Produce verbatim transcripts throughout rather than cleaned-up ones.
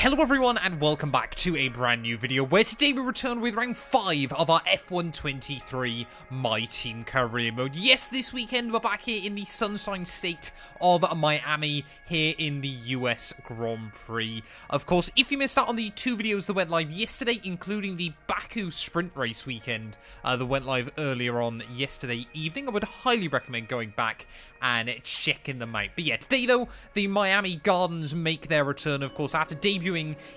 Hello everyone and welcome back to a brand new video where today we return with round five of our F one twenty-three My Team Career Mode. Yes, this weekend we're back here in the sunshine state of Miami here in the U S Grand Prix. Of course, if you missed out on the two videos that went live yesterday, including the Baku sprint race weekend uh, that went live earlier on yesterday evening, I would highly recommend going back and checking them out. But yeah, today though, the Miami Gardens make their return, of course, after debut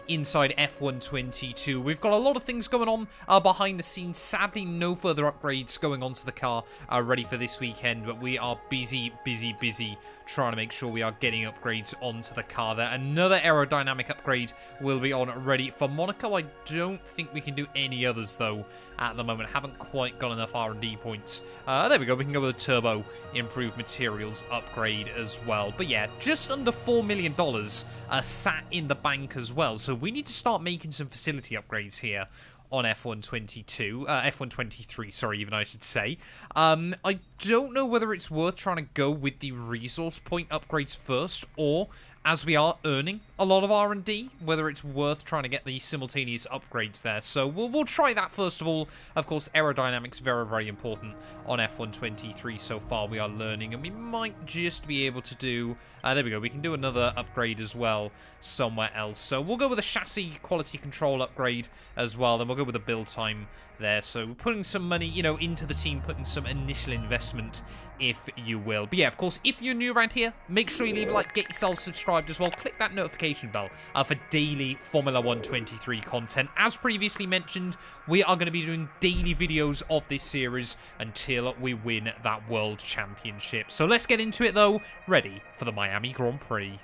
inside F one twenty-two. We've got a lot of things going on uh, behind the scenes. Sadly, no further upgrades going on to the car uh, ready for this weekend, but we are busy, busy, busy trying to make sure we are getting upgrades onto the car there. Another aerodynamic upgrade will be on ready for Monaco. I don't think we can do any others, though, at the moment. Haven't quite got enough R and D points. Uh, there we go. We can go with a turbo improved materials upgrade as well. But yeah, just under four million dollars uh, sat in the bank as well, so we need to start making some facility upgrades here on F one twenty-two, uh, F one twenty-three, sorry, even I should say. Um, I don't know whether it's worth trying to go with the resource point upgrades first, or, as we are earning a lot of R and D, whether it's worth trying to get the simultaneous upgrades there. So we'll, we'll try that first of all. Of course, aerodynamics, very, very important on F one twenty-three so far. We are learning, and we might just be able to do... Uh, there we go. We can do another upgrade as well somewhere else. So we'll go with a chassis quality control upgrade as well. Then we'll go with a build time there. So we're putting some money, you know, into the team, putting some initial investment, if you will. But yeah, of course, if you're new around here, make sure you leave a like, get yourself subscribed as well. Click that notification bell uh, for daily Formula one twenty-three content. As previously mentioned, we are going to be doing daily videos of this series until we win that world championship. So let's get into it though, ready for the Miami Grand Prix.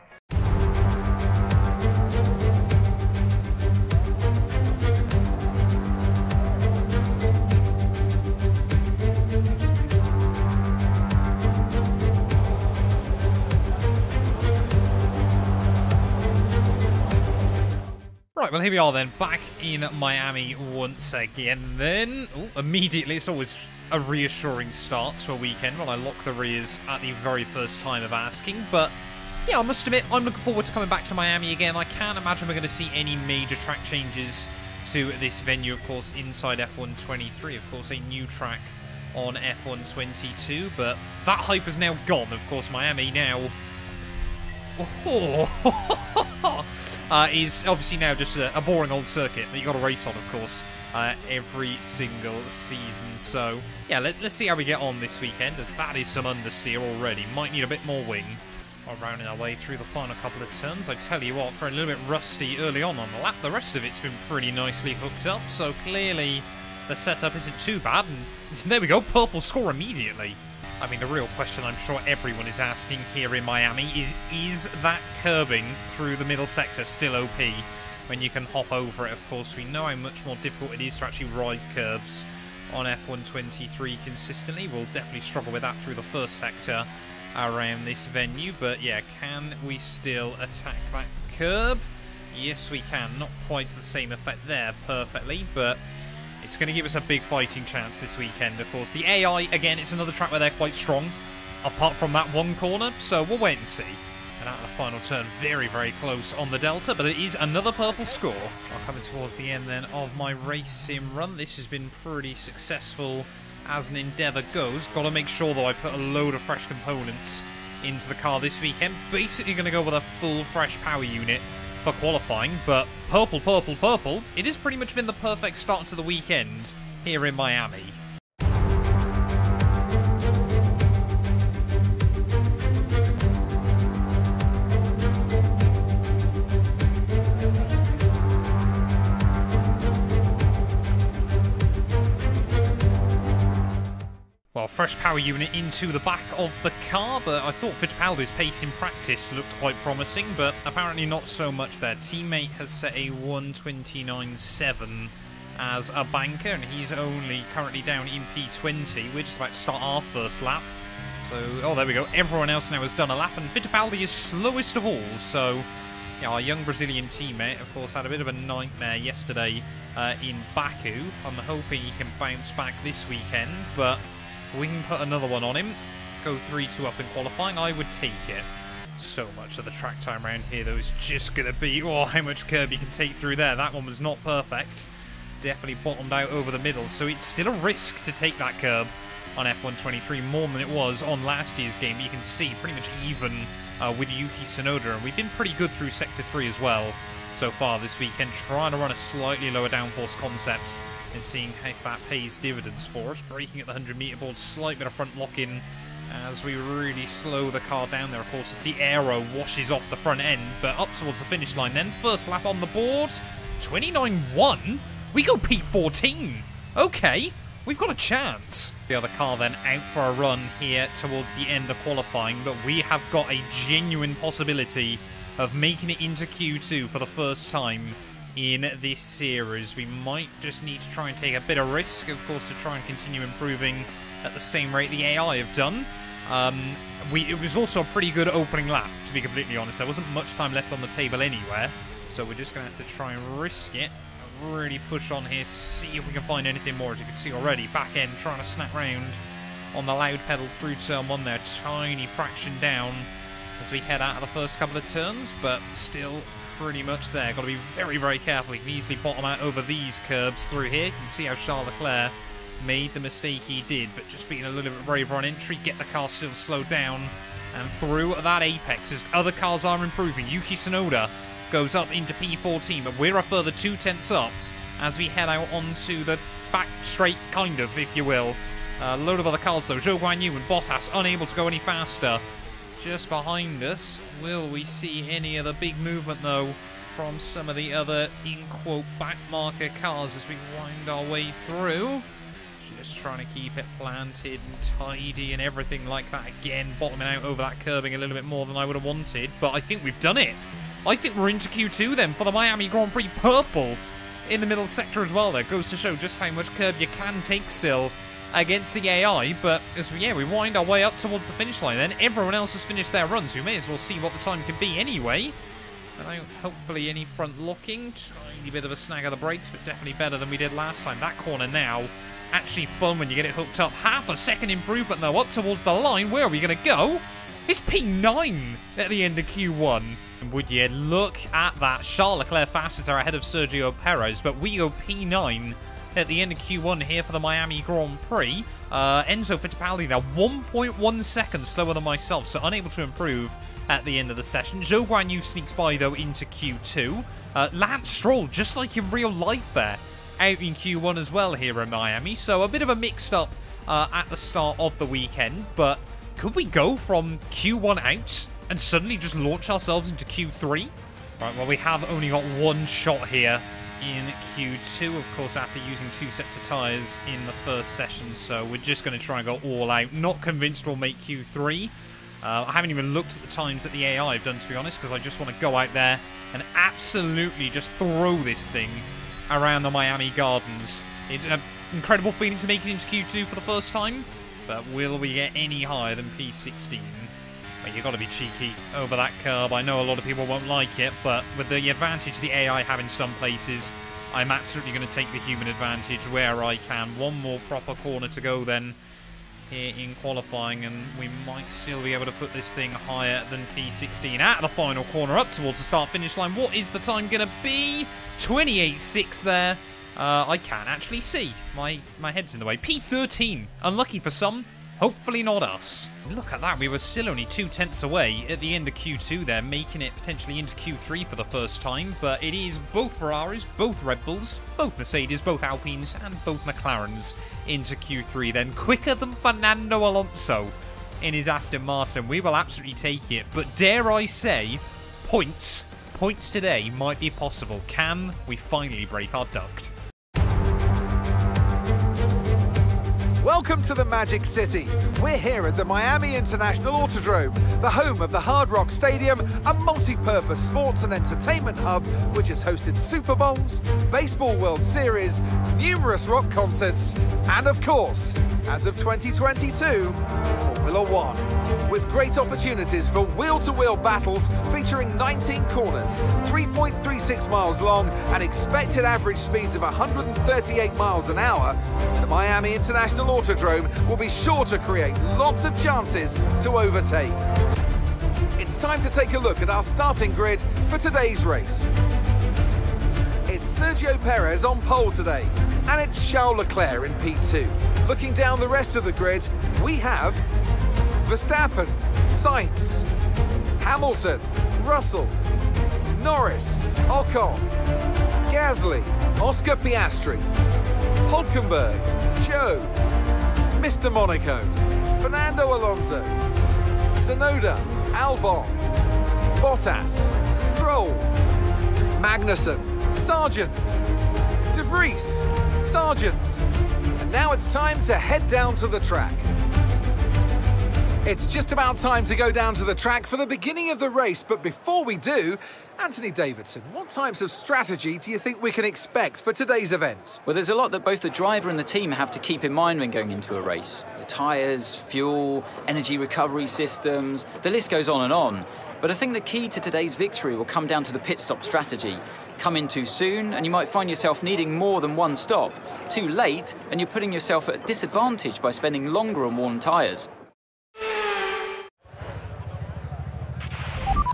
Right, well, here we are then, back in Miami once again then. Ooh, immediately, it's always a reassuring start to a weekend when I lock the rears at the very first time of asking. But yeah, I must admit, I'm looking forward to coming back to Miami again. I can't imagine we're going to see any major track changes to this venue, of course, inside F one twenty-three. Of course, a new track on F one twenty-two, but that hype is now gone. Of course, Miami now... Oh. Uh, is obviously now just a, a boring old circuit that you got to race on, of course, uh, every single season. So, yeah, let, let's see how we get on this weekend, as that is some understeer already. Might need a bit more wing. We're rounding our way through the final couple of turns. I tell you what, for a little bit rusty early on on the lap, the rest of it's been pretty nicely hooked up. So, clearly, the setup isn't too bad. And there we go, purple score immediately. I mean, the real question I'm sure everyone is asking here in Miami is, is that curbing through the middle sector still O P when you can hop over it? Of course, we know how much more difficult it is to actually ride curbs on F one twenty-three consistently. We'll definitely struggle with that through the first sector around this venue. But yeah, can we still attack that curb? Yes, we can. Not quite to the same effect there perfectly, but... it's going to give us a big fighting chance this weekend, of course. The A I, again, it's another track where they're quite strong, apart from that one corner, so we'll wait and see. And out of the final turn, very, very close on the Delta, but it is another purple score. I'm coming towards the end, then, of my race sim run. This has been pretty successful as an endeavour goes. Got to make sure, though, I put a load of fresh components into the car this weekend. Basically going to go with a full fresh power unit for qualifying, but purple, purple, purple, it has pretty much been the perfect start to the weekend here in Miami. Well, fresh power unit into the back of the car, but I thought Fittipaldi's pace in practice looked quite promising, but apparently not so much there. Teammate has set a one twenty-nine point seven as a banker, and he's only currently down in P twenty. We're just about to start our first lap. So, oh, there we go. Everyone else now has done a lap, and Fittipaldi is slowest of all, so... yeah, our young Brazilian teammate, of course, had a bit of a nightmare yesterday uh, in Baku. I'm hoping he can bounce back this weekend, but... we can put another one on him. Go three two up in qualifying. I would take it. so much of the track time around here, though, is just going to be, oh, how much curb you can take through there. That one was not perfect. Definitely bottomed out over the middle, so it's still a risk to take that curb on F one twenty-three, more than it was on last year's game. But you can see pretty much even uh, with Yuki Tsunoda, and we've been pretty good through Sector three as well so far this weekend, trying to run a slightly lower downforce concept and seeing if that pays dividends for us. Braking at the hundred meter board, slight bit of front lock-in as we really slow the car down there, of course, as the aero washes off the front end, but up towards the finish line then. First lap on the board, twenty-nine one. We go P fourteen. Okay, we've got a chance. The other car then out for a run here towards the end of qualifying, but we have got a genuine possibility of making it into Q two for the first time in this series. We might just need to try and take a bit of risk, of course, to try and continue improving at the same rate the A I have done. Um, we, it was also a pretty good opening lap, to be completely honest. There wasn't much time left on the table anywhere, so we're just going to have to try and risk it. Really push on here, see if we can find anything more. As you can see already, back end trying to snap round on the loud pedal through turn one there, tiny fraction down as we head out of the first couple of turns, but still pretty much there. Got to be very, very careful. You can easily bottom out over these curbs through here. You can see how Charles Leclerc made the mistake he did, but just being a little bit braver on entry, get the car still slowed down and through that apex as other cars are improving. Yuki Tsunoda goes up into P fourteen, but we're a further two tenths up as we head out onto the back straight, kind of, if you will. A uh, load of other cars, though. Zhou Guanyu and Bottas unable to go any faster. Just behind us, will we see any other big movement, though, from some of the other, in-quote, backmarker cars as we wind our way through? Just trying to keep it planted and tidy and everything like that. Again, bottoming out over that curbing a little bit more than I would have wanted, but I think we've done it. I think we're into Q two then for the Miami Grand Prix. Purple in the middle sector as well. That goes to show just how much curb you can take still against the A I. But as we, yeah, we wind our way up towards the finish line then. Everyone else has finished their runs. We may as well see what the time can be anyway. And hopefully any front locking. Tiny bit of a snag of the brakes, but definitely better than we did last time. That corner now, actually fun when you get it hooked up. Half a second improvement though up towards the line. Where are we going to go? It's P nine at the end of Q one. Would you look at that? Charles Leclerc fastest are ahead of Sergio Perez, but we go P nine at the end of Q one here for the Miami Grand Prix. Uh, Enzo Fittipaldi now one point one seconds slower than myself, so unable to improve at the end of the session. Zhou Guanyu sneaks by, though, into Q two. Uh, Lance Stroll, just like in real life there, out in Q one as well here in Miami. So a bit of a mixed-up uh, at the start of the weekend, but could we go from Q one out and suddenly just launch ourselves into Q three? Right, well, we have only got one shot here in Q two, of course, after using two sets of tyres in the first session, so we're just going to try and go all out. Not convinced we'll make Q three. Uh, I haven't even looked at the times that the A I have done, to be honest, because I just want to go out there and absolutely just throw this thing around the Miami Gardens. It's an incredible feeling to make it into Q two for the first time, but will we get any higher than P sixteen? You've got to be cheeky over that curb. I know a lot of people won't like it, but with the advantage the A I have in some places, I'm absolutely going to take the human advantage where I can. One more proper corner to go then here in qualifying, and we might still be able to put this thing higher than P sixteen. Out of the final corner, up towards the start-finish line. What is the time going to be? twenty-eight six there. Uh, I can actually see. My, my head's in the way. P thirteen. Unlucky for some. Hopefully not us. Look at that, we were still only two tenths away at the end of Q two there, making it potentially into Q three for the first time, but it is both Ferraris, both Red Bulls, both Mercedes, both Alpines, and both McLarens into Q three then. Quicker than Fernando Alonso in his Aston Martin. We will absolutely take it, but dare I say, points, points today might be possible. Can we finally break our duct? Welcome to the Magic City. We're here at the Miami International Autodrome, the home of the Hard Rock Stadium, a multi-purpose sports and entertainment hub which has hosted Super Bowls, Baseball World Series, numerous rock concerts, and of course, as of twenty twenty-two, Formula One. With great opportunities for wheel-to-wheel battles featuring nineteen corners, three point three six miles long, and expected average speeds of one hundred thirty-eight miles an hour, the Miami International Autodrome will be sure to create lots of chances to overtake. It's time to take a look at our starting grid for today's race. It's Sergio Perez on pole today, and it's Charles Leclerc in P two. Looking down the rest of the grid, we have Verstappen, Sainz, Hamilton, Russell, Norris, Ocon, Gasly, Oscar Piastri, Hulkenberg, Zhou, Mister Monaco, Fernando Alonso, Tsunoda, Albon, Bottas, Stroll, Magnussen, Sargeant, de Vries, Sargeant. And now it's time to head down to the track. It's just about time to go down to the track for the beginning of the race, but before we do, Anthony Davidson, what types of strategy do you think we can expect for today's event? Well, there's a lot that both the driver and the team have to keep in mind when going into a race. The tyres, fuel, energy recovery systems, the list goes on and on. But I think the key to today's victory will come down to the pit stop strategy. Come in too soon and you might find yourself needing more than one stop. Too late and you're putting yourself at a disadvantage by spending longer on worn tyres.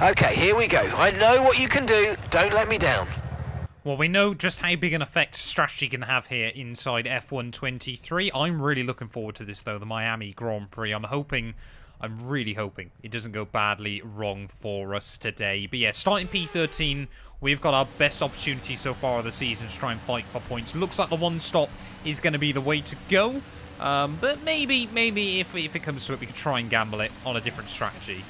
OK, here we go. I know what you can do. Don't let me down. Well, we know just how big an effect strategy can have here inside F one twenty-three. I'm really looking forward to this, though, the Miami Grand Prix. I'm hoping, I'm really hoping it doesn't go badly wrong for us today. But yeah, starting P thirteen, we've got our best opportunity so far of the season to try and fight for points. Looks like the one stop is going to be the way to go. Um, but maybe, maybe if, if it comes to it, we could try and gamble it on a different strategy.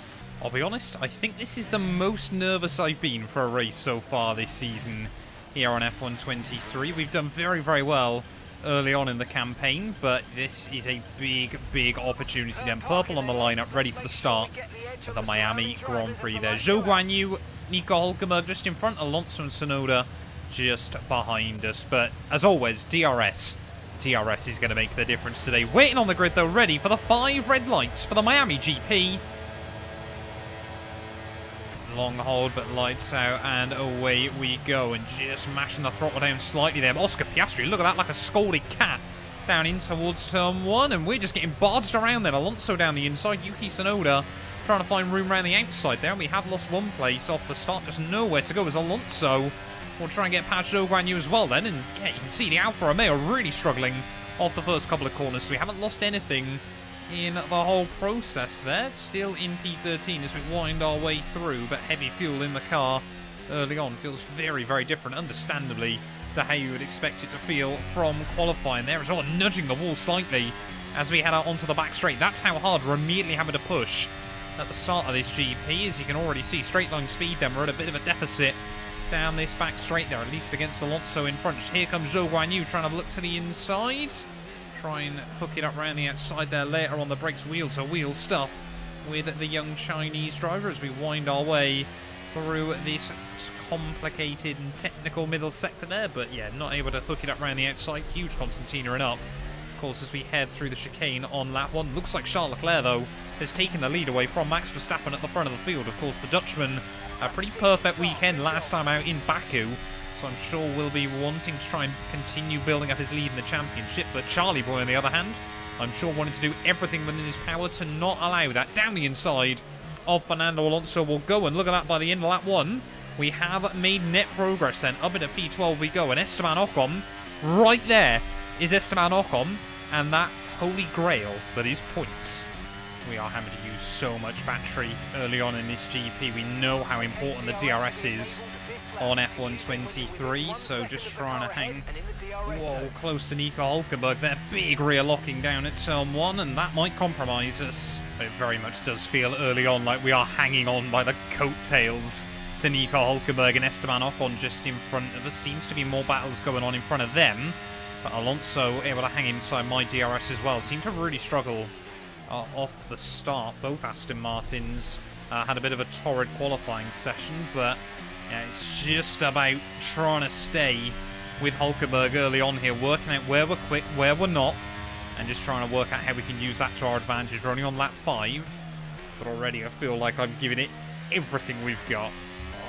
I'll be honest, I think this is the most nervous I've been for a race so far this season here on F one twenty-three. We've done very, very well early on in the campaign, but this is a big, big opportunity then. Purple on the lineup, ready for the start of the Miami Grand Prix there. Zhou Guanyu, Nico Hulkenberg just in front, Alonso and Tsunoda just behind us. But as always, D R S. D R S is going to make the difference today. Waiting on the grid though, ready for the five red lights for the Miami G P. Long hold, but lights out and away we go. And just mashing the throttle down slightly there. Oscar Piastri, look at that, like a scalded cat. Down in towards turn one, and we're just getting barged around then. Alonso down the inside, Yuki Tsunoda trying to find room around the outside there. And we have lost one place off the start, just nowhere to go as Alonso will try and get past Zhou Guanyu as well then. And yeah, you can see the Alfa Romeo really struggling off the first couple of corners. So we haven't lost anything in the whole process there. Still in P thirteen as we wind our way through, but heavy fuel in the car early on feels very, very different, understandably, to how you would expect it to feel from qualifying there. It's all nudging the wall slightly as we head out onto the back straight. That's how hard we're immediately having to push at the start of this G P. As you can already see, straight line speed then, we're at a bit of a deficit down this back straight there, at least against Alonso in front. Here comes Zhou Guanyu trying to look to the inside. Try and hook it up around the outside there later on the brakes, wheel-to-wheel stuff with the young Chinese driver as we wind our way through this complicated and technical middle sector there. But yeah, not able to hook it up around the outside. Huge concertina and up, of course, as we head through the chicane on lap one. Looks like Charles Leclerc, though, has taken the lead away from Max Verstappen at the front of the field. Of course, the Dutchman, a pretty perfect weekend last time out in Baku. So I'm sure we'll be wanting to try and continue building up his lead in the championship. But Charlie Boy, on the other hand, I'm sure wanted to do everything within his power to not allow that. Down the inside of Fernando Alonso will go. And look at that, by the end of lap one, we have made net progress then. Up into P twelve we go. And Esteban Ocon, right there is Esteban Ocon. And that holy grail that is points. We are having to use so much battery early on in this G P. We know how important the D R S is on F one twenty-three, so just trying to hang whoa, close to Nico Hulkenberg there. Big rear locking down at turn one, and that might compromise us. But it very much does feel early on like we are hanging on by the coattails to Nico Hulkenberg, and Esteban Ocon just in front of us. Seems to be more battles going on in front of them, but Alonso able to hang inside my D R S as well. Seemed to really struggle uh, off the start. Both Aston Martins uh, had a bit of a torrid qualifying session, but yeah, it's just about trying to stay with Hulkenberg early on here, working out where we're quick, where we're not, and just trying to work out how we can use that to our advantage. We're only on lap five, but already I feel like I'm giving it everything we've got.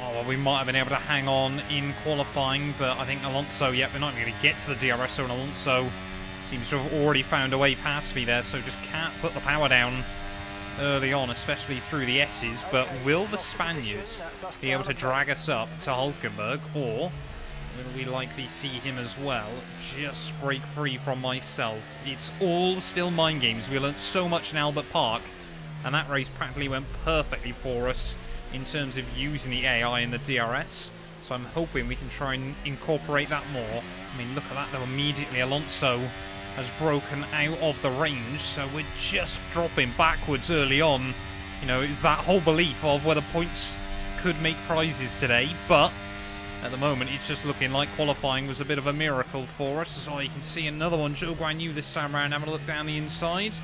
Oh, well, we might have been able to hang on in qualifying, but I think Alonso, yeah, we're not going to get to the D R S zone. Alonso seems to have already found a way past me there, so just can't put the power down early on, especially through the S's, but will the Spaniards be able to drag us up to Hulkenberg, or will we likely see him as well just break free from myself? It's all still mind games. We learnt so much in Albert Park, and that race practically went perfectly for us in terms of using the A I and the D R S, so I'm hoping we can try and incorporate that more. I mean, look at that, though, immediately Alonso has broken out of the range, so we're just dropping backwards early on. You know, it's that whole belief of whether points could make prizes today, but at the moment it's just looking like qualifying was a bit of a miracle for us. So you can see another one, Zhou Guanyu this time around, having a look down the inside,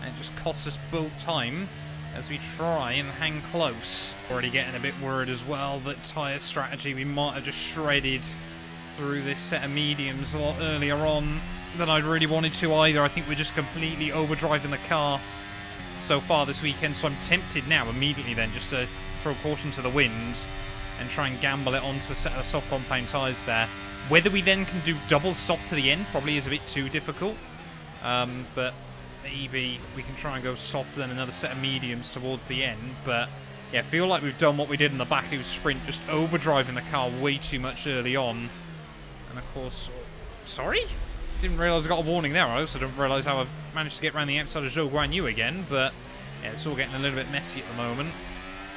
and it just costs us both time as we try and hang close. Already getting a bit worried as well that tyre strategy, we might have just shredded through this set of mediums a lot earlier on than I'd really wanted to either. I think we're just completely overdriving the car so far this weekend, so I'm tempted now immediately then just to throw caution to the wind and try and gamble it onto a set of soft compound tyres there. Whether we then can do double soft to the end probably is a bit too difficult, um, but maybe we can try and go soft then another set of mediums towards the end. But yeah, I feel like we've done what we did in the Baku sprint, just overdriving the car way too much early on. And of course, sorry? Didn't realise I got a warning there. I also didn't realise how I've managed to get around the outside of Zhou Guanyu again, but yeah, it's all getting a little bit messy at the moment.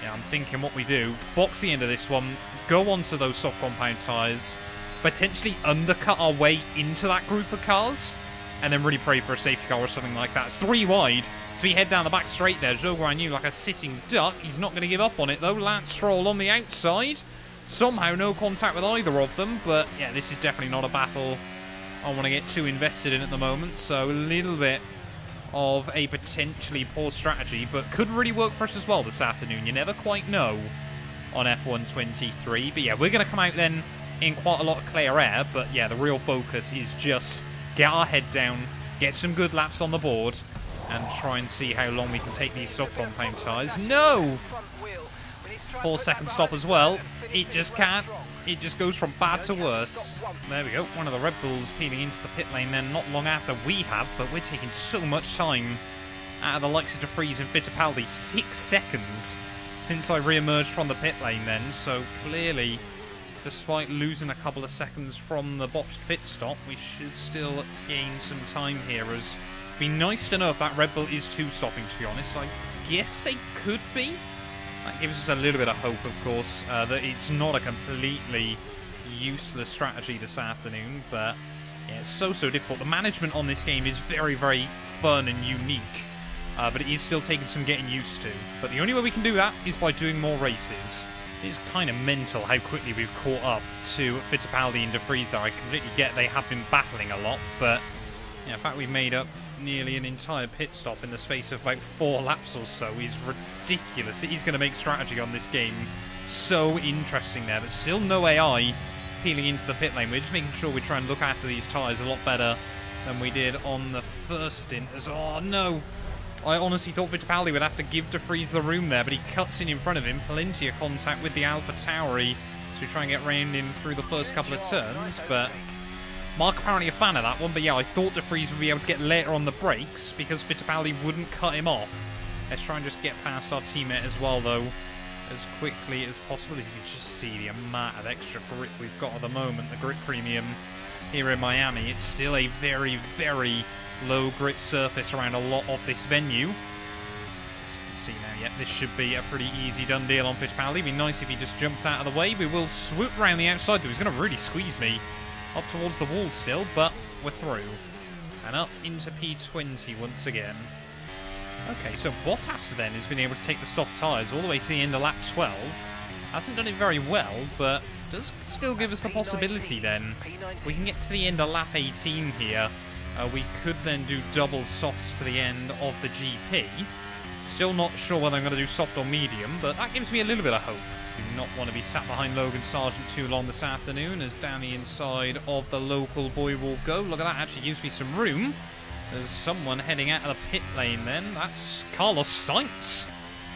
Yeah, I'm thinking what we do. Box the end of this one, go onto those soft compound tyres, potentially undercut our way into that group of cars, and then really pray for a safety car or something like that. It's three wide, so we head down the back straight there. Zhou Guanyu like a sitting duck. He's not going to give up on it, though. Lance Stroll on the outside. Somehow no contact with either of them, but yeah, this is definitely not a battle I want to get too invested in at the moment, so a little bit of a potentially poor strategy, but could really work for us as well this afternoon. You never quite know on F one twenty-three, but yeah, we're going to come out then in quite a lot of clear air, but yeah, the real focus is just get our head down, get some good laps on the board, and try and see how long we can take these soft compound tyres. No! Four second stop as well. It just can't. It just goes from bad to worse. There we go. One of the Red Bulls peeling into the pit lane then not long after we have, but we're taking so much time out of the likes of De Vries and Fittipaldi. Six seconds since I re-emerged from the pit lane then. So clearly, despite losing a couple of seconds from the boxed pit stop, we should still gain some time here. As it'd be nice to know if that Red Bull is two-stopping, to be honest. I guess they could be. That gives us a little bit of hope, of course, uh, that it's not a completely useless strategy this afternoon, but yeah, it's so, so difficult. The management on this game is very, very fun and unique, uh, but it is still taking some getting used to. But the only way we can do that is by doing more races. It is kind of mental how quickly we've caught up to Fittipaldi and De Vries, though. I completely get they have been battling a lot, but yeah, in fact, we've made up nearly an entire pit stop in the space of about four laps or so is ridiculous. He's going to make strategy on this game so interesting there, but still no A I peeling into the pit lane. We're just making sure we try and look after these tyres a lot better than we did on the first stint. As, oh no, I honestly thought Fittipaldi would have to give De Vries the room there, but he cuts in in front of him, plenty of contact with the AlphaTauri to try and get round him through the first couple of turns, but Mark apparently a fan of that one, but yeah, I thought De Vries would be able to get later on the brakes because Fittipaldi wouldn't cut him off. Let's try and just get past our teammate as well, though, as quickly as possible. As you can just see the amount of extra grip we've got at the moment, the grip premium here in Miami. It's still a very, very low grip surface around a lot of this venue. As you can see now, yeah, this should be a pretty easy done deal on Fittipaldi. It'd be nice if he just jumped out of the way. We will swoop round the outside, though. He's going to really squeeze me up towards the wall still, but we're through. And up into P twenty once again. Okay, so Bottas then has been able to take the soft tyres all the way to the end of lap twelve. Hasn't done it very well, but does still give us the possibility then. We can get to the end of lap eighteen here. Uh, we could then do double softs to the end of the G P. Still not sure whether I'm going to do soft or medium, but that gives me a little bit of hope. Do not want to be sat behind Logan Sargeant too long this afternoon, as down the inside of the local boy will go. Look at that, actually gives me some room. There's someone heading out of the pit lane then. That's Carlos Sainz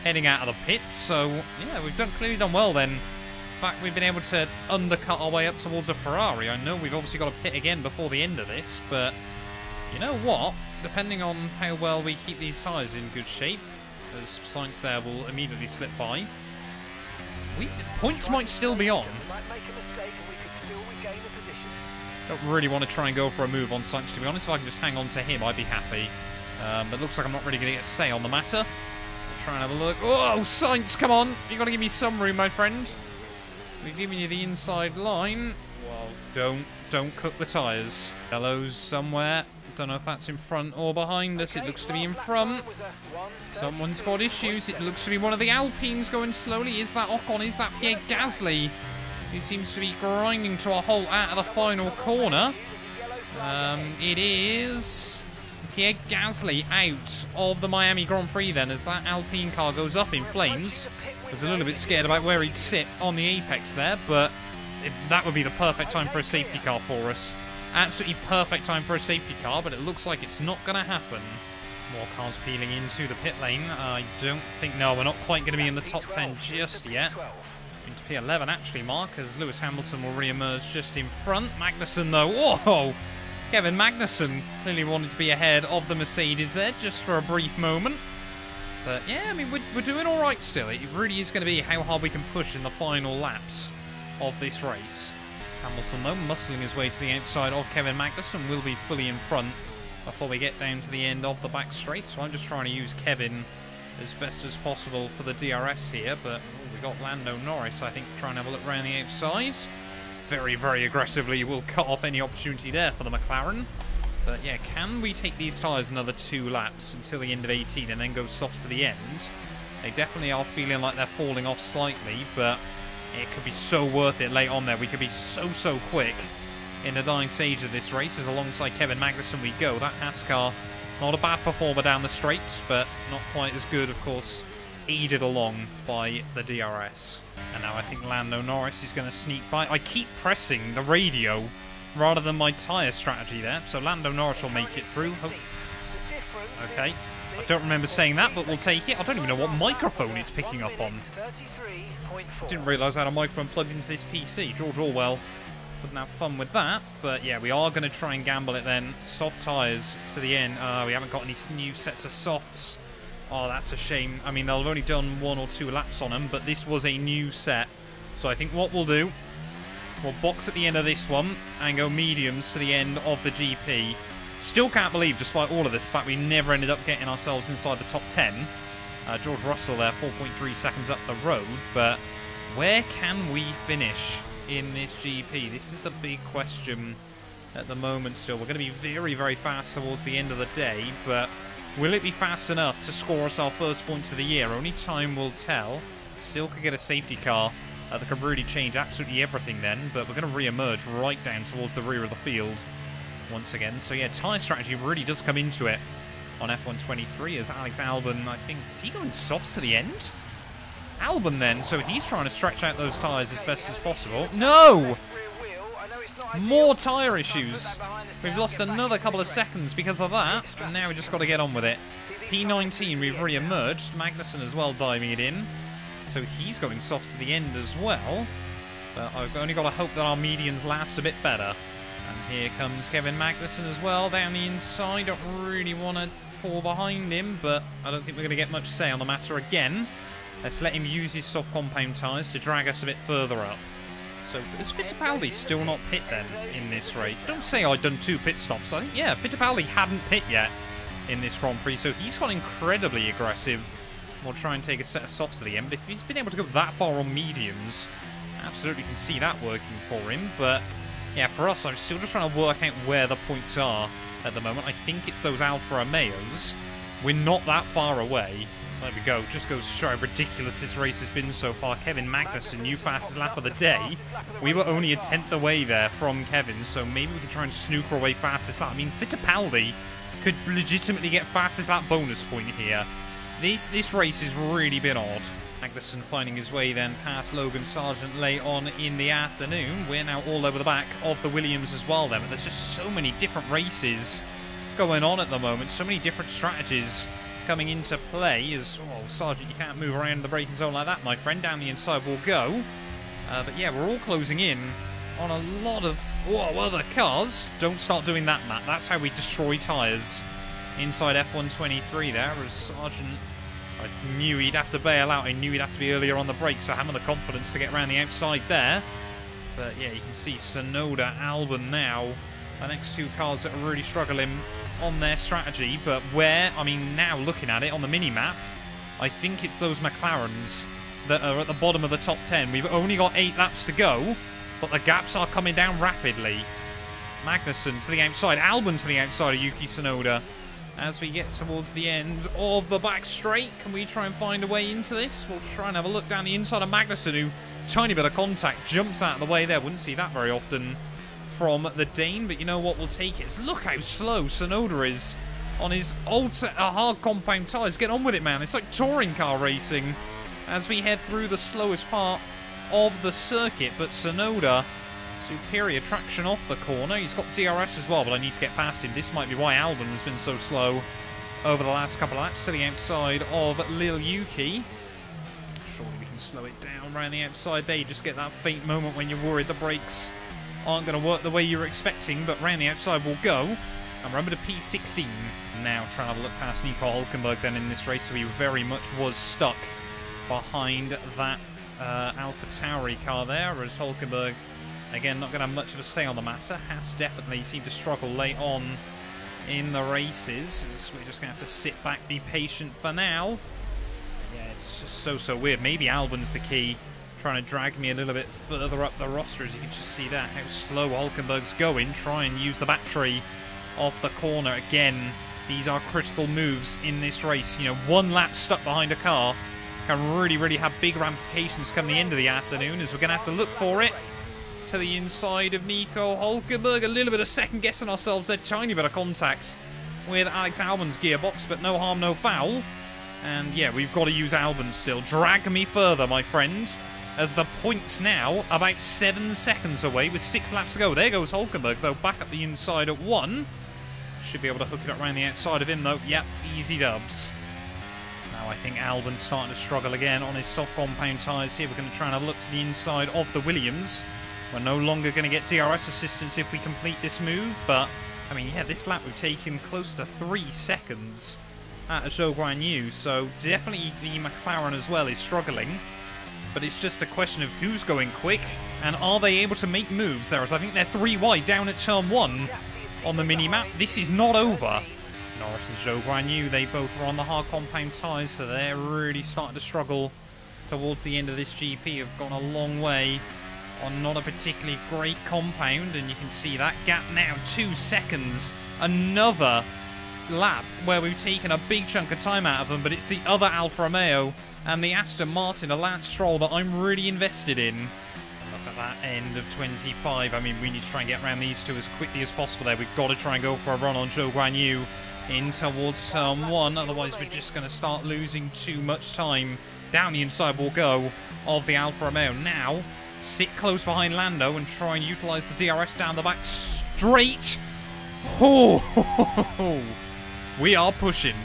heading out of the pit. So, yeah, we've done clearly done well then. In fact, we've been able to undercut our way up towards a Ferrari. I know we've obviously got a pit again before the end of this, but you know what? Depending on how well we keep these tyres in good shape, as Sainz there will immediately slip by. We, points might still be on. Don't really want to try and go for a move on Sainz, to be honest. If I can just hang on to him, I'd be happy. Um, but it looks like I'm not really going to get a say on the matter. I'll try and have a look. Oh, Sainz, come on. You've got to give me some room, my friend. We're giving you the inside line. Well, don't don't cook the tyres. Yellow's somewhere. Don't know if that's in front or behind us. It looks to be in front. Someone's got issues. It looks to be one of the Alpines going slowly. Is that Ocon? Is that Pierre Gasly? Who seems to be grinding to a halt out of the final corner. Um, it is Pierre Gasly out of the Miami Grand Prix then, as that Alpine car goes up in flames. I was a little bit scared about where he'd sit on the apex there, but it, that would be the perfect time for a safety car for us. Absolutely perfect time for a safety car, but it looks like it's not going to happen. More cars peeling into the pit lane. I don't think... No, we're not quite going to be in the top ten just yet. Into P eleven, actually, Mark, as Lewis Hamilton will re-emerge just in front. Magnussen, though. Whoa! Kevin Magnussen clearly wanted to be ahead of the Mercedes there just for a brief moment. But, yeah, I mean, we're, we're doing all right still. It really is going to be how hard we can push in the final laps of this race. Hamilton, though, muscling his way to the outside of Kevin Magnussen, will be fully in front before we get down to the end of the back straight. So I'm just trying to use Kevin as best as possible for the D R S here. But ooh, we got Lando Norris, I think, trying to have a look around the outside. Very, very aggressively will cut off any opportunity there for the McLaren. But yeah, can we take these tyres another two laps until the end of eighteen and then go soft to the end? They definitely are feeling like they're falling off slightly, but it could be so worth it late on there. We could be so, so quick in the dying stage of this race. As alongside Kevin Magnussen we go. That NASCAR, not a bad performer down the straights, but not quite as good, of course, aided along by the D R S. And now I think Lando Norris is going to sneak by. I keep pressing the radio rather than my tyre strategy there. So Lando Norris will make it through. Oh. Okay. I don't remember saying that, but we'll take it. I don't even know what microphone it's picking up on. Didn't realise I had a microphone plugged into this P C. George Orwell wouldn't have fun with that. But yeah, we are going to try and gamble it then. Soft tyres to the end. Uh, we haven't got any new sets of softs. Oh, that's a shame. I mean, they'll have only done one or two laps on them, but this was a new set. So I think what we'll do, we'll box at the end of this one and go mediums to the end of the G P. Still can't believe, despite all of this, the fact we never ended up getting ourselves inside the top ten. Uh, George Russell there, four point three seconds up the road, but where can we finish in this G P? This is the big question at the moment still. We're going to be very, very fast towards the end of the day, but will it be fast enough to score us our first points of the year? Only time will tell. Still could get a safety car uh, that could really change absolutely everything then, but we're going to re-emerge right down towards the rear of the field once again. So yeah, tyre strategy really does come into it on F one twenty-three, as Alex Albon, I think, is he going softs to the end? Albon then, so he's trying to stretch out those tyres as best as possible. No! More tyre issues. We've lost another couple of seconds because of that, and now we've just got to get on with it. P nineteen, we've re-emerged. Magnussen as well diving it in. So he's going softs to the end as well. But I've only got to hope that our mediums last a bit better. And here comes Kevin Magnussen as well, down the inside. Don't really want to fall behind him, but I don't think we're going to get much say on the matter again. Let's let him use his soft compound tyres to drag us a bit further up. So is Fittipaldi still not pit then in this race? Don't say I've done two pit stops. I think, yeah, Fittipaldi hadn't pit yet in this Grand Prix, so he's got incredibly aggressive. We'll try and take a set of softs to the end, but if he's been able to go that far on mediums, absolutely can see that working for him, but... yeah, for us, I'm still just trying to work out where the points are at the moment. I think it's those Alfa Romeos. We're not that far away. There we go. Just goes to show how ridiculous this race has been so far. Kevin Magnussen, new fastest lap of the day. We were only a tenth away there from Kevin, so maybe we can try and snooker away fastest lap. I mean, Fittipaldi could legitimately get fastest lap bonus point here. This, this race has really been odd. Magnussen finding his way then past Logan Sargeant late on in the afternoon. We're now all over the back of the Williams as well then. But there's just so many different races going on at the moment. So many different strategies coming into play. As, oh, Sargeant, you can't move around the braking zone like that, my friend. Down the inside we'll go. Uh, but yeah, we're all closing in on a lot of whoa, other cars. Don't start doing that, Matt. That's how we destroy tyres inside F one twenty-three there. As Sargeant I knew he'd have to bail out. I knew he'd have to be earlier on the brake, so hammer the confidence to get around the outside there. But yeah, you can see Tsunoda, Albon now. The next two cars that are really struggling on their strategy. But where, I mean, now looking at it on the mini-map, I think it's those McLarens that are at the bottom of the top ten. We've only got eight laps to go, but the gaps are coming down rapidly. Magnussen to the outside, Albon to the outside of Yuki Tsunoda. As we get towards the end of the back straight, can we try and find a way into this? We'll try and have a look down the inside of Magnussen, who, tiny bit of contact, jumps out of the way there. Wouldn't see that very often from the Dane, but you know what, we'll take it. Look how slow Tsunoda is on his old set of hard compound tyres. Get on with it, man. It's like touring car racing as we head through the slowest part of the circuit. But Tsunoda, superior traction off the corner. He's got D R S as well, but I need to get past him. This might be why Albon has been so slow over the last couple of laps. To the outside of Lil Yuki. Surely we can slow it down around the outside there. You just get that faint moment when you're worried the brakes aren't going to work the way you're expecting, but round the outside we'll go. And remember to P sixteen. Now trying to have a look past Nico Hulkenberg then in this race, so he very much was stuck behind that uh, AlphaTauri car there, as Hulkenberg, again, not going to have much of a say on the matter. Haas definitely seemed to struggle late on in the races. So we're just going to have to sit back, be patient for now. Yeah, it's just so, so weird. Maybe Albon's the key, trying to drag me a little bit further up the roster. As you can just see there, how slow Hulkenberg's going. Try and use the battery off the corner. Again, these are critical moves in this race. You know, one lap stuck behind a car can really, really have big ramifications come the end of the afternoon, as we're going to have to look for it. To the inside of Nico Hulkenberg. A little bit of second guessing ourselves there. Tiny bit of contact with Alex Albon's gearbox, but no harm, no foul. And yeah, we've got to use Albon still. Drag me further, my friend, as the points now about seven seconds away with six laps to go. There goes Hulkenberg, though, back up the inside at one. Should be able to hook it up around the outside of him, though. Yep, easy dubs. Now I think Albon's starting to struggle again on his soft compound tyres here. We're going to try and have a look to the inside of the Williams. We're no longer going to get D R S assistance if we complete this move, but, I mean, yeah, this lap we've taken close to three seconds at Zhou Guanyu, so definitely the McLaren as well is struggling, but it's just a question of who's going quick, and are they able to make moves there, as I think they're three wide down at turn one on the mini-map. This is not over. Norris and Zhou Guanyu, they both were on the hard compound tyres, so they're really starting to struggle towards the end of this G P, have gone a long way on not a particularly great compound, and you can see that gap now, two seconds, another lap where we've taken a big chunk of time out of them, but it's the other Alfa Romeo and the Aston Martin, a Lance Stroll that I'm really invested in. Look at that end of twenty-five, I mean, we need to try and get around these two as quickly as possible there. We've got to try and go for a run on Zhou Guanyu in towards turn one, otherwise we're just going to start losing too much time. Down the inside we'll go of the Alfa Romeo now. Sit close behind Lando and try and utilise the D R S down the back straight. Oh, we are pushing.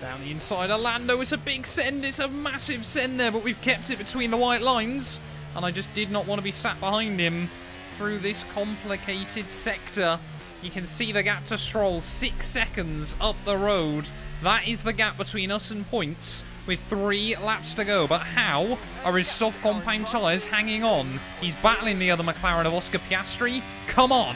Down the inside of Lando, it's a big send, it's a massive send there, but we've kept it between the white lines, and I just did not want to be sat behind him through this complicated sector. You can see the gap to Stroll, six seconds up the road. That is the gap between us and points, with three laps to go. But how are his soft compound tyres hanging on? He's battling the other McLaren of Oscar Piastri. Come on!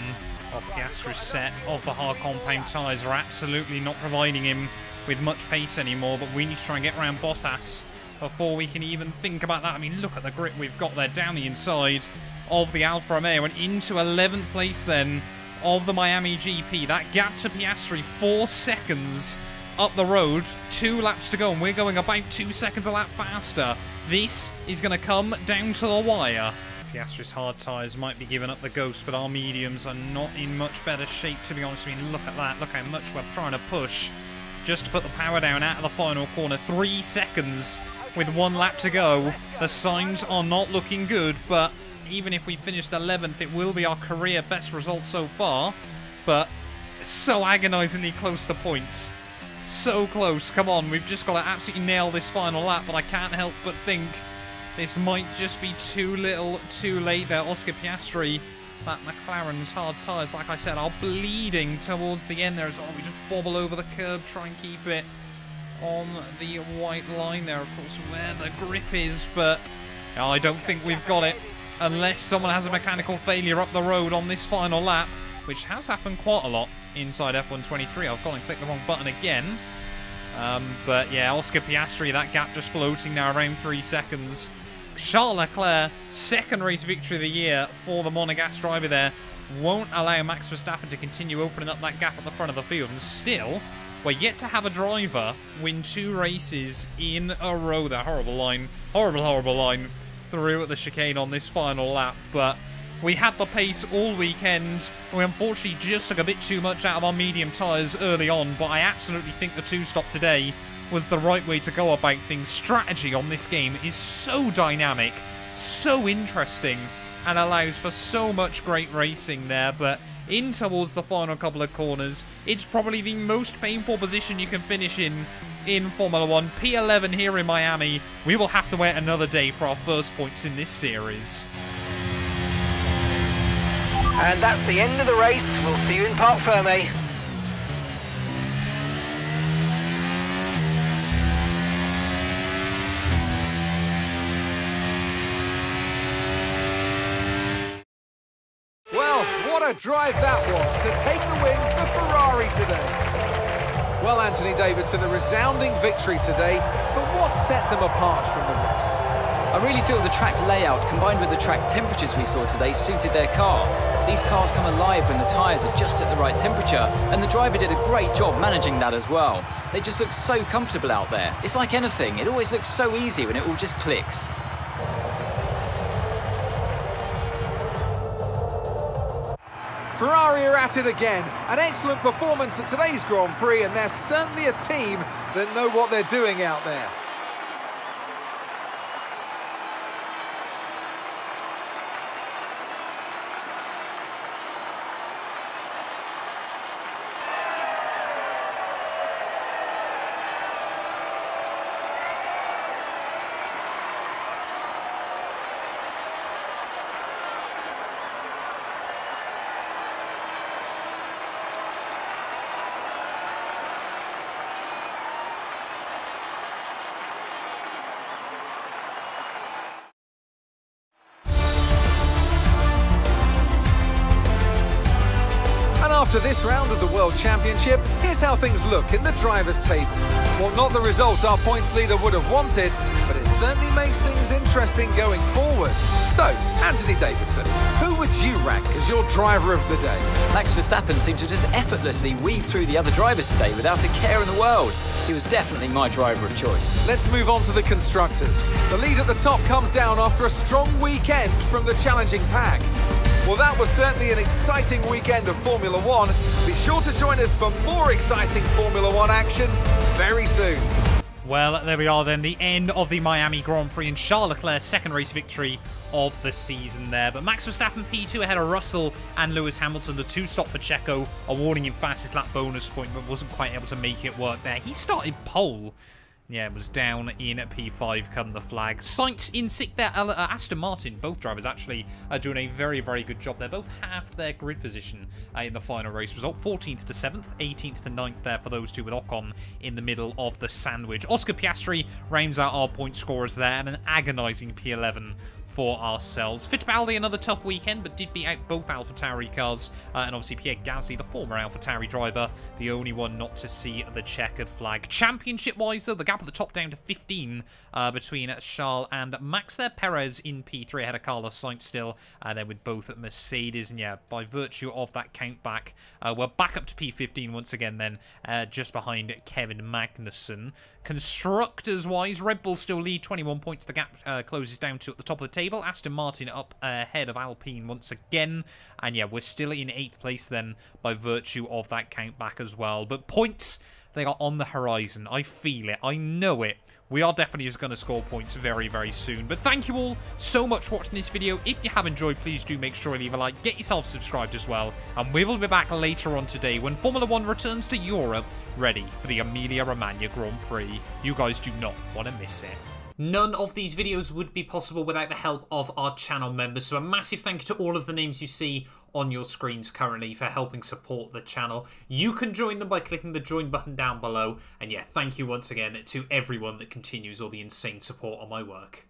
Oh, Piastri's set of the hard compound tyres are absolutely not providing him with much pace anymore, but we need to try and get around Bottas before we can even think about that. I mean, look at the grip we've got there down the inside of the Alfa Romeo and into eleventh place then of the Miami G P. That gap to Piastri, four seconds up the road, two laps to go, and we're going about two seconds a lap faster. This is going to come down to the wire. Piastri's hard tyres might be giving up the ghost, but our mediums are not in much better shape, to be honest. I mean, look at that. Look how much we're trying to push just to put the power down out of the final corner. Three seconds with one lap to go. The signs are not looking good, but even if we finished eleventh, it will be our career best result so far, but so agonisingly close to points. So close. Come on, we've just got to absolutely nail this final lap, but I can't help but think this might just be too little too late there. Oscar Piastri, that McLaren's hard tyres, like I said, are bleeding towards the end there as, oh, we just bobble over the curb, try and keep it on the white line there, of course, where the grip is, but oh, I don't think we've got it unless someone has a mechanical failure up the road on this final lap, which has happened quite a lot inside F one twenty-three. I've gone and clicked the wrong button again. Um, but yeah, Oscar Piastri, that gap just floating now around three seconds. Charles Leclerc, second race victory of the year for the Monegasque driver there, won't allow Max Verstappen to continue opening up that gap at the front of the field. And still, we're yet to have a driver win two races in a row. That horrible line, horrible, horrible line through at the chicane on this final lap. But we had the pace all weekend. We unfortunately just took a bit too much out of our medium tyres early on, but I absolutely think the two-stop today was the right way to go about things. Strategy on this game is so dynamic, so interesting, and allows for so much great racing there. But in towards the final couple of corners, it's probably the most painful position you can finish in in Formula One. P eleven here in Miami. We will have to wait another day for our first points in this series. And that's the end of the race. We'll see you in Parc Fermé. Well, what a drive that was to take the win for Ferrari today. Well, Anthony Davidson, a resounding victory today, but what set them apart from the rest? I really feel the track layout combined with the track temperatures we saw today suited their car. These cars come alive when the tyres are just at the right temperature, and the driver did a great job managing that as well. They just look so comfortable out there. It's like anything, it always looks so easy when it all just clicks. Ferrari are at it again. An excellent performance at today's Grand Prix, and they're certainly a team that know what they're doing out there. After this round of the World Championship, here's how things look in the drivers' table. Well, not the result our points leader would have wanted, but it certainly makes things interesting going forward. So, Anthony Davidson, who would you rank as your driver of the day? Max Verstappen seemed to just effortlessly weave through the other drivers today without a care in the world. He was definitely my driver of choice. Let's move on to the constructors. The lead at the top comes down after a strong weekend from the challenging pack. Well, that was certainly an exciting weekend of Formula One. Be sure to join us for more exciting Formula One action very soon. Well, there we are then, the end of the Miami Grand Prix and Charles Leclerc's second race victory of the season there. But Max Verstappen P two ahead of Russell and Lewis Hamilton. The two-stop for Checo, awarding him fastest lap bonus point, but wasn't quite able to make it work there. He started pole. Yeah, it was down in P five come the flag. Sainz in sixth there, uh, Aston Martin. Both drivers actually are doing a very, very good job. They're both halved their grid position uh, in the final race result. fourteenth to seventh, eighteenth to ninth there for those two with Ocon in the middle of the sandwich. Oscar Piastri rounds out our point scorers there, and an agonising P eleven for ourselves. Fittipaldi, another tough weekend, but did beat out both AlphaTauri cars, uh, and obviously Pierre Gasly, the former AlphaTauri driver, the only one not to see the checkered flag. Championship-wise, though, the gap at the top down to fifteen uh, between Charles and Max there. Perez in P three ahead of Carlos Sainz still, and then with both at Mercedes, and yeah, by virtue of that countback, uh, we're back up to P fifteen once again then, uh, just behind Kevin Magnussen. Constructors-wise, Red Bull still lead, twenty-one points. The gap uh, closes down to at the top of the table. Aston Martin up ahead of Alpine once again, and yeah, we're still in eighth place then by virtue of that count back as well. But points, they are on the horizon. I feel it. I know it. We are definitely going to score points very, very soon. But thank you all so much for watching this video. If you have enjoyed, please do make sure you leave a like. Get yourself subscribed as well. And we will be back later on today when Formula One returns to Europe, ready for the Emilia Romagna Grand Prix. You guys do not want to miss it. None of these videos would be possible without the help of our channel members, so a massive thank you to all of the names you see on your screens currently for helping support the channel. You can join them by clicking the join button down below, and yeah, thank you once again to everyone that continues all the insane support on my work.